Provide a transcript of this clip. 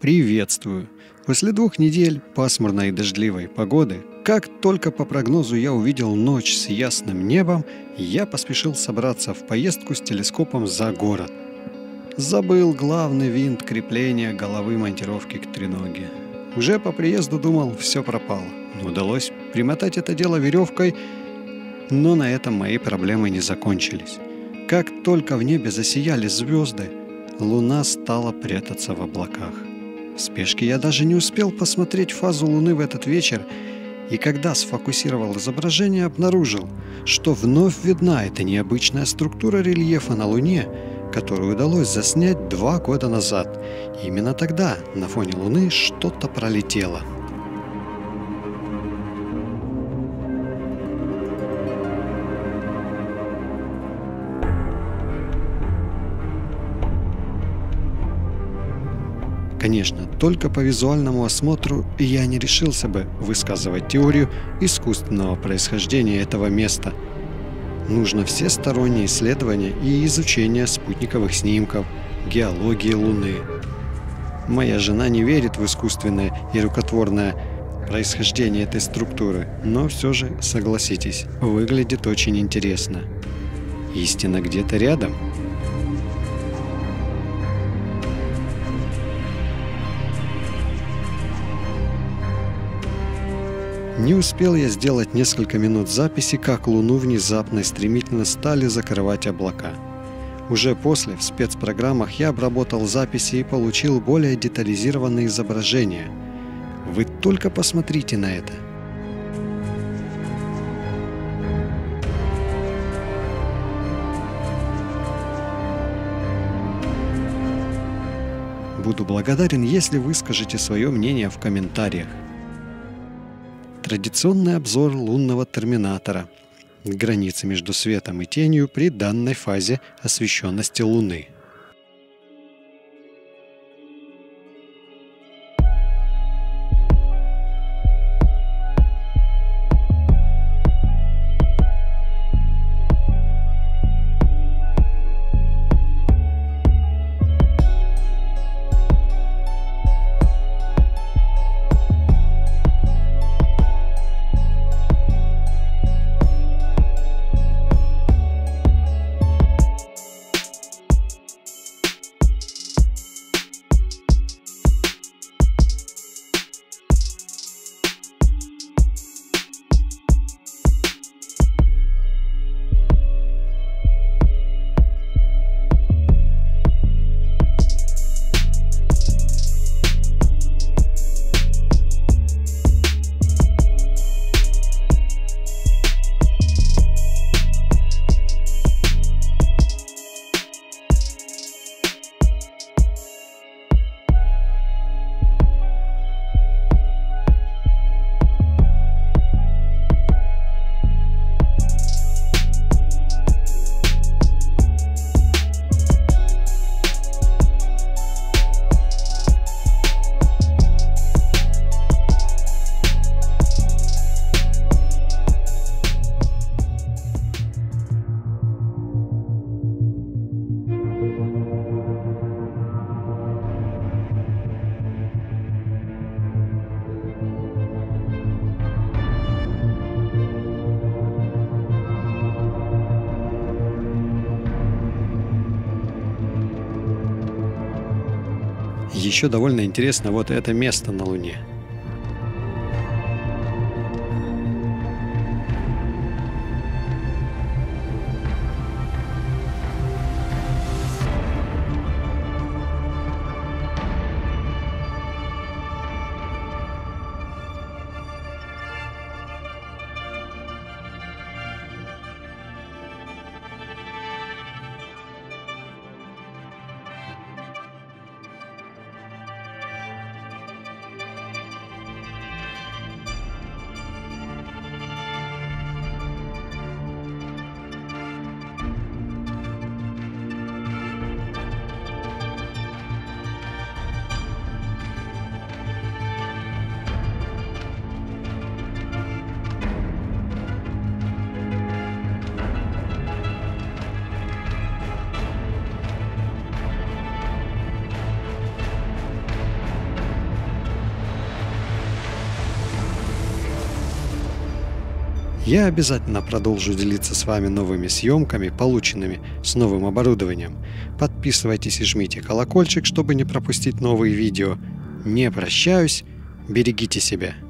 Приветствую! После 2 недель пасмурной и дождливой погоды, как только по прогнозу я увидел ночь с ясным небом, я поспешил собраться в поездку с телескопом за город. Забыл главный винт крепления головы монтировки к треноге. Уже по приезду думал, все пропало. Удалось примотать это дело веревкой, но на этом мои проблемы не закончились. Как только в небе засияли звезды, луна стала прятаться в облаках. В спешке я даже не успел посмотреть фазу луны в этот вечер, и когда сфокусировал изображение, обнаружил, что вновь видна эта необычная структура рельефа на луне, которую удалось заснять 2 года назад. И именно тогда на фоне луны что-то пролетело. Конечно, только по визуальному осмотру я не решился бы высказывать теорию искусственного происхождения этого места. Нужно всестороннее исследование и изучение спутниковых снимков, геологии Луны. Моя жена не верит в искусственное и рукотворное происхождение этой структуры, но все же, согласитесь, выглядит очень интересно. Истина где-то рядом. Не успел я сделать несколько минут записи, как Луну внезапно и стремительно стали закрывать облака. Уже после, в спецпрограммах, я обработал записи и получил более детализированные изображения. Вы только посмотрите на это. Буду благодарен, если вы скажете свое мнение в комментариях. Традиционный обзор лунного терминатора. Границы между светом и тенью при данной фазе освещенности Луны. Еще довольно интересно вот это место на Луне. Я обязательно продолжу делиться с вами новыми съемками, полученными с новым оборудованием. Подписывайтесь и жмите колокольчик, чтобы не пропустить новые видео. Не прощаюсь, берегите себя.